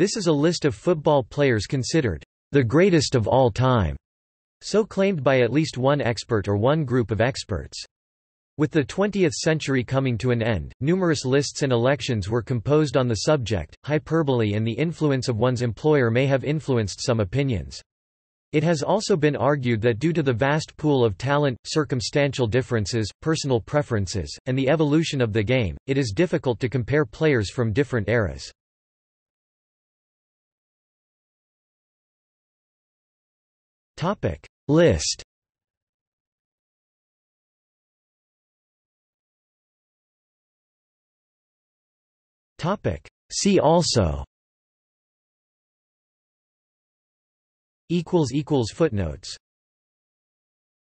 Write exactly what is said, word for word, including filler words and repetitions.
This is a list of football players considered the greatest of all time, so claimed by at least one expert or one group of experts. With the twentieth century coming to an end, numerous lists and elections were composed on the subject. Hyperbole and the influence of one's employer may have influenced some opinions. It has also been argued that due to the vast pool of talent, circumstantial differences, personal preferences, and the evolution of the game, it is difficult to compare players from different eras. Topic list. Topic see also. Equals equals footnotes.